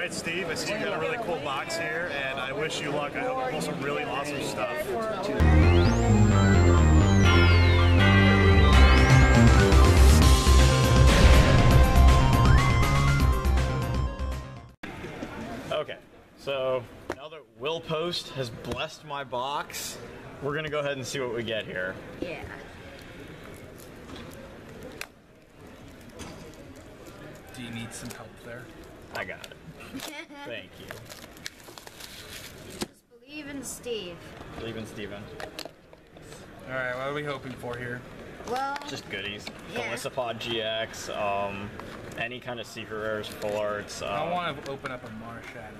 right, Steve, I see you got a really cool box here, and I wish you luck. I hope you pull some really awesome stuff. Okay, so now that Will Post has blessed my box, we're gonna go ahead and see what we get here. Yeah. Do you need some help there? I got it. Thank you. Just believe in Steve. Believe in Steven. All right, what are we hoping for here? Well, just goodies. Yeah. Golisopod GX, any kind of secret rares, full arts. I want to open up a Marshadow.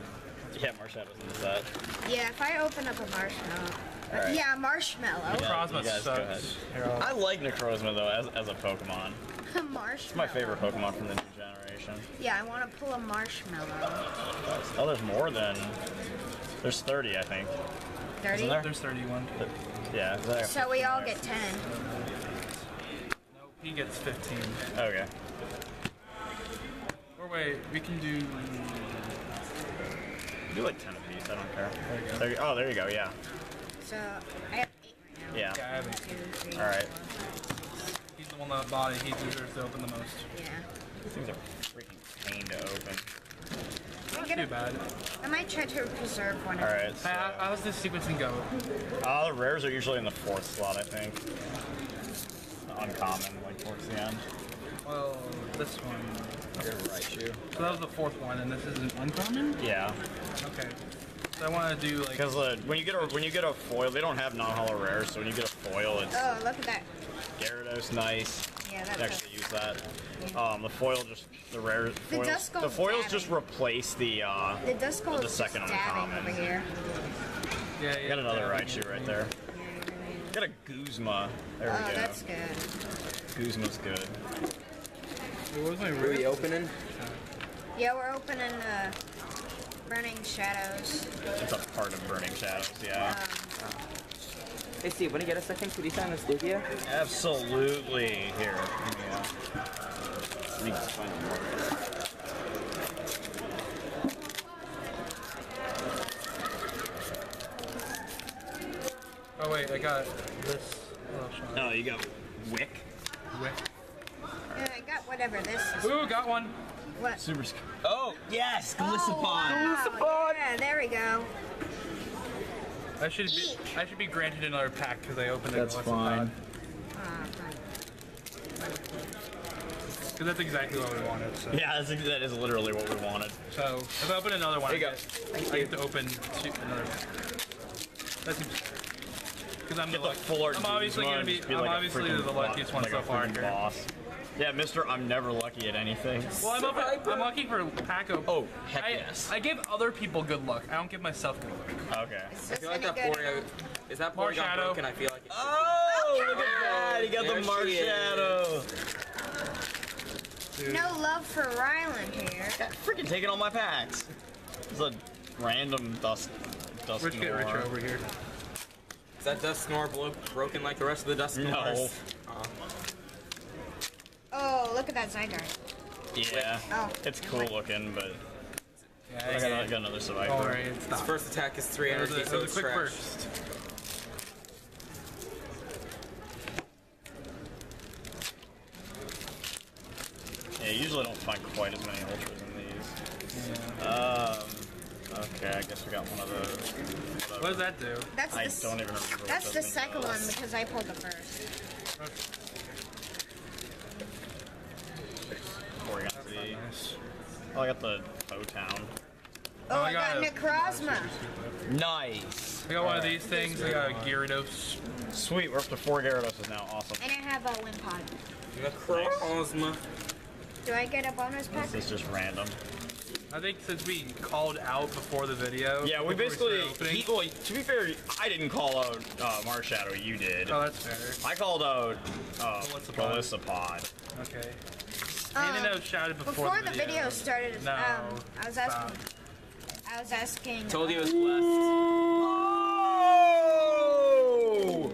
Yeah, Marshadow's in the set. Yeah, if I open up a Marshmallow. Right. Yeah, Marshmallow. Necrozma sucks. I like Necrozma, though, as a Pokemon. A Marshmallow. It's my favorite Pokemon from the new generation. Yeah, I want to pull a Marshmallow. Oh, there's more than... There's 30, I think. 30? Isn't there? There's 31. But, yeah. There. So we all get 10. He gets 15. Okay. Or wait, we can do... Do like 10 apiece, I don't care. There you go. There you, oh, there you go, yeah. So, I have 8 right now. Yeah. Yeah, I have 8. Alright. He's the one that bought it, he deserves to open the most. Yeah. These things are freaking pain to open. Too bad. I might try to preserve one of them. Alright, so... How does this sequencing go? The rares are usually in the 4th slot, I think. Uncommon, like towards the end. Well, this one. You're Raichu. So that was the 4th one, and this is an uncommon. Yeah. Okay. So I want to do like. Because when you get a foil, they don't have non-holo rares. So when you get a foil, it's. Oh, look at that. Gyarados, nice. Yeah, that's. Actually use that. Yeah. The foil just the rares. The foils just replace the second uncommon. Over here. Yeah, yeah. Got another Raichu right there. Got a Guzma. There we go. That's good. Guzma's good. What was my really opening? Yeah, we're opening Burning Shadows. It's a part of Burning Shadows, yeah. Hey Steve, wanna get a second? Could you sign this with you? Absolutely. Here. Yeah. I need to find more. Oh wait, I got this. Oh, you got Wick. Yeah, I got whatever this is. Ooh, got one. What? Super Scoop. Oh, yes, Golisopod. Oh, wow. Yeah, there we go. I should be granted another pack because I opened the Golisopod. That's fine. Because that's exactly what we wanted. So. Yeah, that is literally what we wanted. So if I open another one, I get to open another pack. That seems fair. I'm obviously the luckiest one so far here. Boss. Yeah, Mister, I'm never lucky at anything. Well, I'm lucky for pack open. Oh, heck yes. I give other people good luck. I don't give myself good luck. Okay. I feel like that Porygon. Is that Porygon broken? I feel like. Oh, look at that! He got the Marshadow. No love for Rylan here. Freaking taking all my packs. It's a random dust. Rich get richer over here. Is that dust snore broken like the rest of the dust snores? No. Oh, look at that Zygarde. Yeah. Oh. It's cool looking, but... Yeah, I got another Saviper. All right, his first attack is 3 energy, so it's quick burst. Yeah, you usually don't find quite as many ultras in these. Yeah. Okay, I guess we got one of those. Whatever. What does that do? I don't even remember. That's the second one because I pulled the first. Okay. Nice. Oh, I got the Po Town. Oh, I got Necrozma. Nice. I got one of these things. I got a Gyarados. Sweet, we're up to 4 Gyarados now. Awesome. And I have a Wimpod. Necrozma. Do I get a bonus pack? This is just random. I think since we called out before the video. Yeah, we basically. To be fair, I didn't call out Marshadow, you did. Oh, that's fair. I called out Golisopod. Okay. Nino shouted before the video started. No. I was asking. Told you it was blessed. Oh!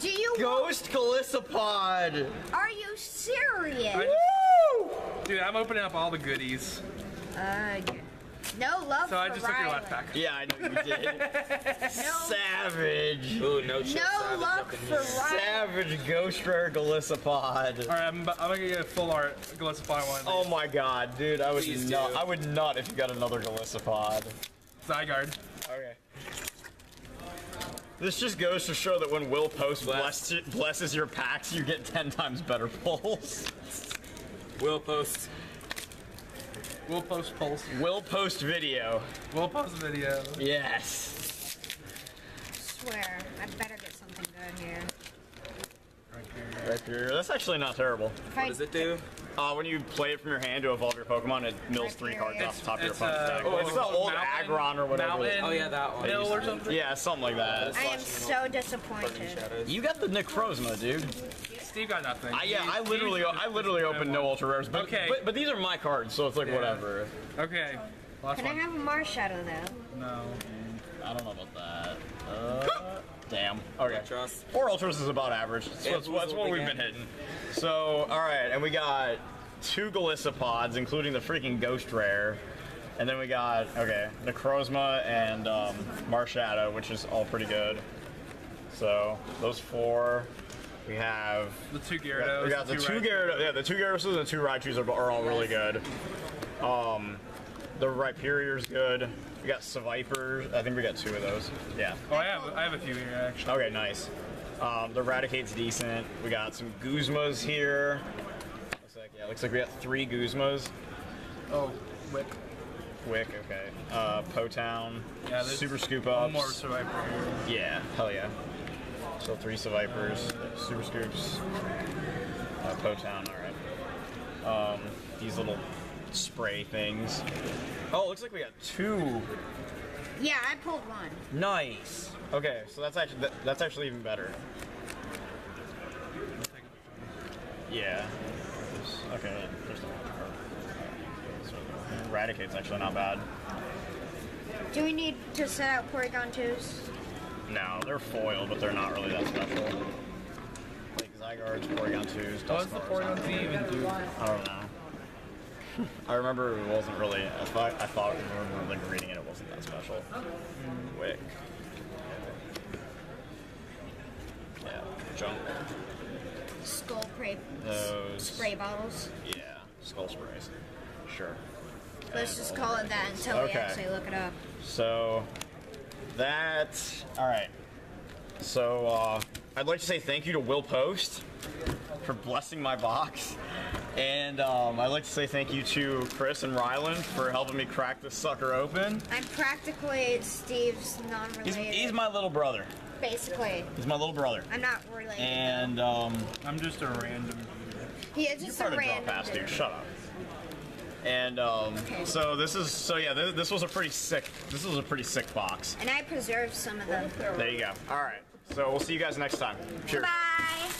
Do you. Ghost Golisopod! Are you serious? Woo! Dude, I'm opening up all the goodies. No love so for Riley. So I just took your left back. Yeah, I know you did. Savage. Ooh, no shit. No love for Riley. Savage Ghost Rare Golisopod. Alright, I'm gonna get a full art Golisopod one. Oh my god, dude, I would not. I would not if you got another Golisopod. Zygarde. Okay. This just goes to show that when Will Post blesses your packs, you get 10 times better pulls. Will Post. Will Post pulls. Will Post video. Will Post video. Yes. I swear, I better get something good here. Rhyperior. Rhyperior. That's actually not terrible. What does it do? When you play it from your hand to evolve your Pokemon, it mills 3 cards off the top of your opponent's deck. Oh, it's the old Aggron or whatever. Oh yeah, that one. Mill or something? Yeah, something like that. I am so disappointed. You got the Necrozma, dude. Steve got nothing. I literally opened no ultra rares, but, okay. but these are my cards, so it's like whatever. Okay. Last Can I have a Marshadow though? No. I don't know about that. Damn. Okay. Ultras. 4 ultras is about average. That's what we've been hitting. So, alright, and we got 2 Golisopods, including the freaking Ghost Rare. And then we got, okay, Necrozma and Marshadow, which is all pretty good. So, those 4. We have... The 2 Gyarados. We got the 2 Gyarados. Yeah, the 2 Gyarados and the 2 Raichus are all really good. The Rhyperior's good. We got Saviper. I think we got 2 of those. Yeah. Oh, I have a few here, actually. Okay, nice. The Raticate's decent. We got some Guzmas here. Looks like we got 3 Guzmas. Oh, Wick. Wick, okay. Po Town. Yeah, Super Scoop-Ups. More Saviper here. Yeah, hell yeah. So 3 Savipers. Super Scoops. Po Town, alright. These little spray things. Oh, it looks like we got 2. Yeah, I pulled 1. Nice. Okay, so that's actually even better. Yeah. Okay. Raticate's actually not bad. Do we need to set out Porygon 2s? No, they're foil, but they're not really that special. Like Zygarde's, Porygon 2s. What does the Porygon 2 even do? I don't know. I remember it wasn't really. I thought remember like reading it. It wasn't that special. Wick. Yeah. Junk. Skull spray bottles. Yeah. Skull sprays. Sure. Let's just call it that until we actually look it up. So that's all right. So I'd like to say thank you to Will Post for blessing my box. And I'd like to say thank you to Chris and Ryland for helping me crack this sucker open. I'm practically Steve's non-related. He's my little brother. Basically. He's my little brother. I'm not related. And I'm just a random dude. Yeah, just a random pass, dude. Shut up. And so this is this was a pretty sick box. And I preserved some of them. There you go. All right. So we'll see you guys next time. Cheers. Bye.